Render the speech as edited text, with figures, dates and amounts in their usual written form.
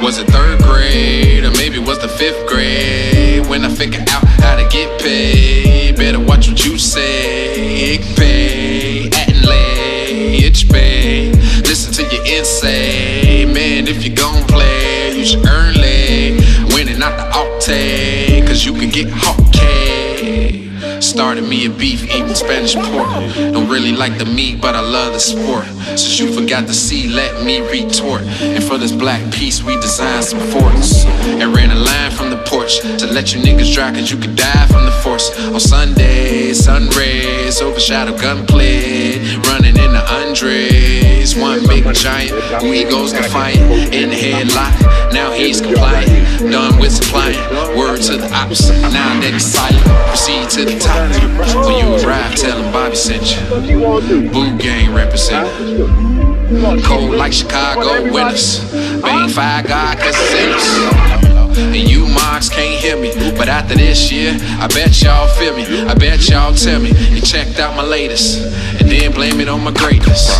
Was it third grade, or maybe was the fifth grade, when I figured out how to get paid? Better watch what you say. Ik pay, atin' lay, itch pay. Listen to your insane. Man, if you gon' play, you should earn lay. Winning out the octane, cause you can get hot cake. Started me a beef, eating Spanish pork. Don't really like the meat, but I love the sport. Since you forgot the C, let me retort. And for this black piece, we designed some forts and ran a line from the porch to let you niggas dry, cause you could die from the force. On Sundays, sun rays overshadow gunplay, running in the Andres. One big giant, who egos defiant, in the headlock, now he's compliant. Done with supplying, word to the ops, now that he's silent. Proceed to the top, when you arrive, tell him Bobby sent you. Boot gang represent. Cold like Chicago winters, bang fire God cause it's in us. And you marks can't hear me, but after this year, I bet y'all feel me. I bet y'all tell me you checked out my latest, and then blame it on my greatness.